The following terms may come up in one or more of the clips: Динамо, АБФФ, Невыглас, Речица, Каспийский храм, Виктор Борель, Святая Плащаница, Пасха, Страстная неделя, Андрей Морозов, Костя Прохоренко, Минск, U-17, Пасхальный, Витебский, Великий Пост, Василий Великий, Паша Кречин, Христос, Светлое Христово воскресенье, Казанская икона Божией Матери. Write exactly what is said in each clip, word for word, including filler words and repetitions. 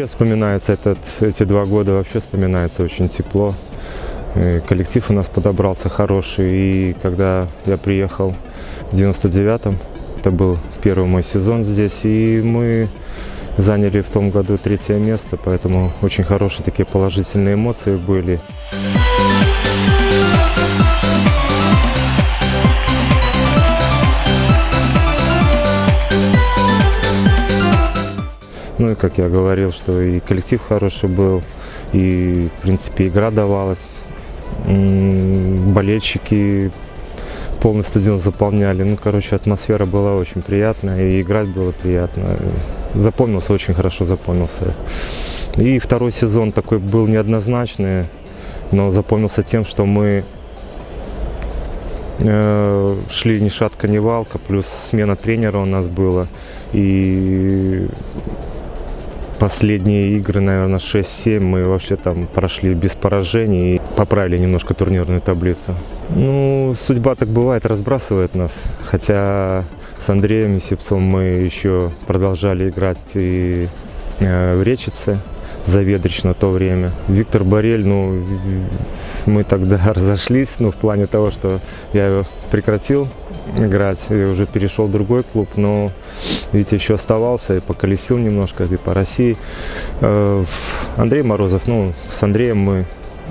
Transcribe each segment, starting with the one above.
вообще вспоминается этот, эти два года вообще вспоминается очень тепло. И коллектив у нас подобрался хороший. И когда я приехал в девяносто девятом, это был первый мой сезон здесь, и мы заняли в том году третье место, поэтому очень хорошие такие положительные эмоции были. Ну и, как я говорил, что и коллектив хороший был, и, в принципе, игра давалась. Болельщики полный стадион заполняли. Ну, короче, атмосфера была очень приятная, и играть было приятно. Запомнился, очень хорошо запомнился. И второй сезон такой был неоднозначный, но запомнился тем, что мы шли ни шатка, ни валка, плюс смена тренера у нас была. И... Последние игры, наверное, шесть-семь мы вообще там прошли без поражений и поправили немножко турнирную таблицу. Ну, судьба так бывает, разбрасывает нас. Хотя с Андреем и Сипсом мы еще продолжали играть и э, в Речице, Заведрич на то время. Виктор Борель, ну, мы тогда разошлись, ну, в плане того, что я прекратил играть, и уже перешел в другой клуб, но ведь еще оставался и поколесил немножко и по России. Андрей Морозов, ну, с Андреем мы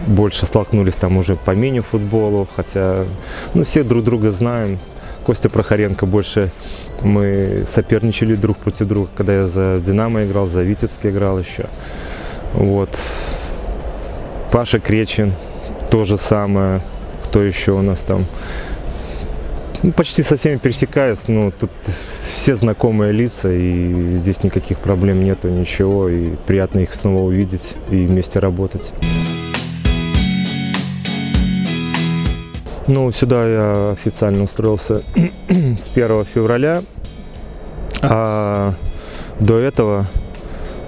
больше столкнулись там уже по мини-футболу, хотя, ну, все друг друга знаем. Костя Прохоренко больше мы соперничали друг против друга, когда я за Динамо играл, за Витебский играл еще. Вот. Паша Кречин, то же самое, кто еще у нас там. Ну, почти со всеми пересекаются, но тут все знакомые лица, и здесь никаких проблем нету, ничего, и приятно их снова увидеть и вместе работать. Ну, сюда я официально устроился с первого февраля, а до этого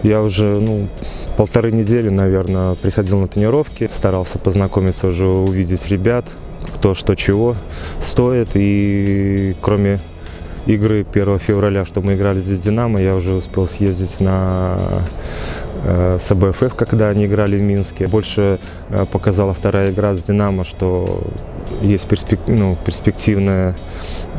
я уже, ну, полторы недели, наверное, приходил на тренировки, старался познакомиться уже, увидеть ребят, кто что чего стоит. И кроме игры первого февраля, что мы играли здесь Динамо, я уже успел съездить на э, с А Б Ф Ф, когда они играли в Минске. Больше э, показала вторая игра с Динамо, что есть перспек... ну, перспективное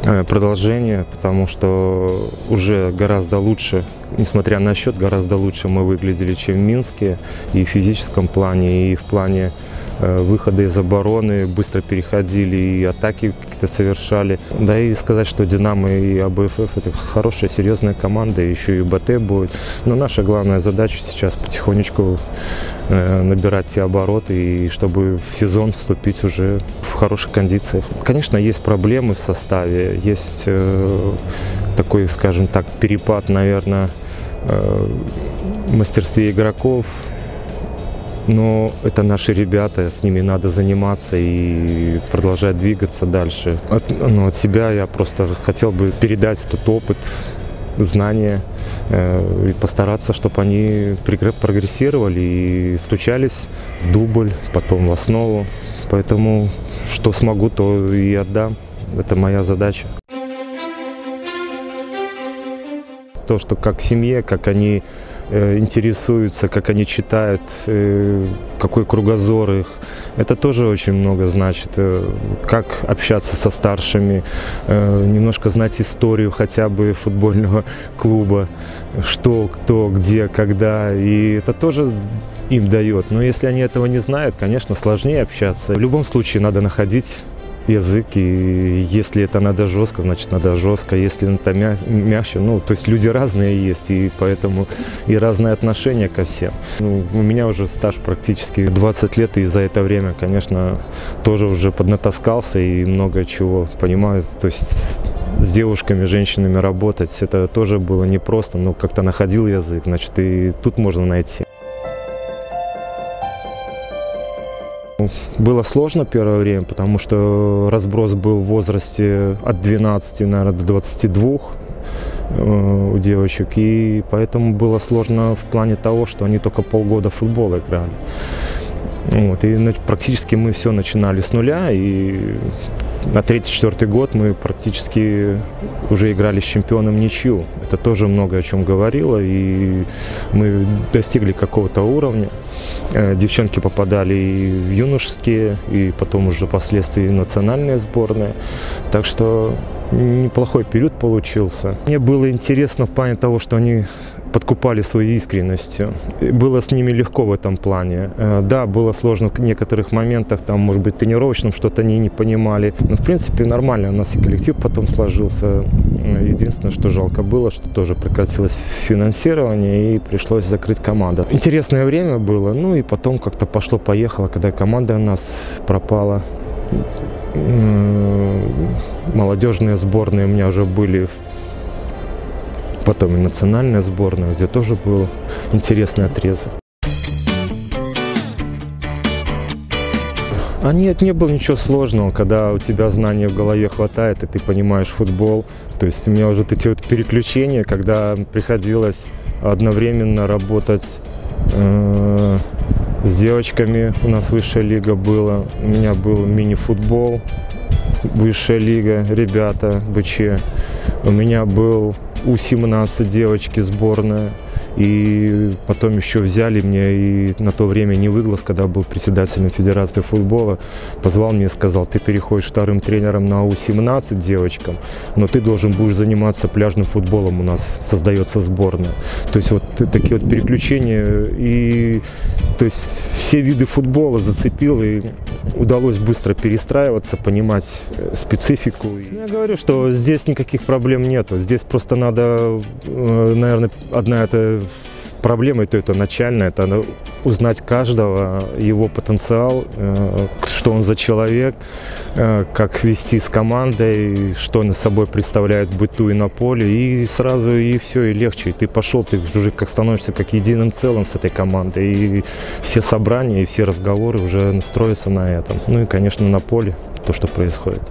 э, продолжение, потому что уже гораздо лучше, несмотря на счет, гораздо лучше мы выглядели, чем в Минске, и в физическом плане, и в плане э, выхода из обороны, быстро переходили, и атаки какие-то совершали. Да и сказать, что Динамо и А Б Ф Ф это хорошая, серьезная команда, еще и Б Т будет. Но наша главная задача сейчас потихонечку э, набирать все обороты, и чтобы в сезон вступить уже в хороших кондициях. Конечно, есть проблемы в составе, есть э, такой, скажем так, перепад, наверное, э, в мастерстве игроков. Но это наши ребята, с ними надо заниматься и продолжать двигаться дальше. От, ну, от себя я просто хотел бы передать этот опыт, знания э, и постараться, чтобы они прогрессировали и стучались в дубль, потом в основу. Поэтому что смогу, то и отдам. Это моя задача. То, что как в семье, как они э, интересуются, как они читают, э, какой кругозор их, это тоже очень много значит. Э, как общаться со старшими, э, немножко знать историю хотя бы футбольного клуба, что, кто, где, когда, и это тоже им дает. Но если они этого не знают, конечно, сложнее общаться. В любом случае надо находить язык, и если это надо жестко, значит надо жестко, если это мя мягче, ну, то есть люди разные есть, и поэтому и разные отношения ко всем. Ну, у меня уже стаж практически двадцать лет, и за это время, конечно, тоже уже поднатаскался и много чего понимаю, то есть с девушками, женщинами работать, это тоже было непросто, но как-то находил язык, значит, и тут можно найти. Было сложно первое время, потому что разброс был в возрасте от двенадцати, наверное, до двадцати двух у девочек. И поэтому было сложно в плане того, что они только полгода в футбол играли. Вот, и практически мы все начинали с нуля. И На тридцать четвёртый год мы практически уже играли с чемпионом ничью. Это тоже много о чем говорило, и мы достигли какого-то уровня. Девчонки попадали и в юношеские, и потом уже впоследствии в национальные сборные. Так что неплохой период получился. Мне было интересно в плане того, что они подкупали своей искренностью. Было с ними легко в этом плане. Да, было сложно в некоторых моментах, там, может быть, тренировочном что-то они не понимали. Но, в принципе, нормально у нас и коллектив потом сложился. Единственное, что жалко было, что тоже прекратилось финансирование и пришлось закрыть команду. Интересное время было, ну и потом как-то пошло-поехало, когда команда у нас пропала. Молодежные сборные у меня уже были, потом и национальная сборная, где тоже был интересный отрезок. А нет, не было ничего сложного, когда у тебя знаний в голове хватает, и ты понимаешь футбол. То есть у меня уже эти вот переключения, когда приходилось одновременно работать э, с девочками, у нас высшая лига была, у меня был мини-футбол, высшая лига, ребята, БЧ, у меня был у семнадцать девочки сборная, и потом еще взяли мне, и на то время Невыглас, когда был председателем Федерации футбола, позвал мне и сказал: ты переходишь вторым тренером на у семнадцать девочкам, но ты должен будешь заниматься пляжным футболом, у нас создается сборная. То есть вот такие вот переключения, и то есть все виды футбола зацепил, и удалось быстро перестраиваться, понимать специфику. Я говорю, что здесь никаких проблем нету, здесь просто надо Надо, наверное, одна эта проблема, и то это начальная, это надо узнать каждого, его потенциал, что он за человек, как вести с командой, что он собой представляет в быту и на поле, и сразу и все, и легче. И ты пошел, ты уже как становишься как единым целым с этой командой, и все собрания, и все разговоры уже строятся на этом. Ну и, конечно, на поле то, что происходит.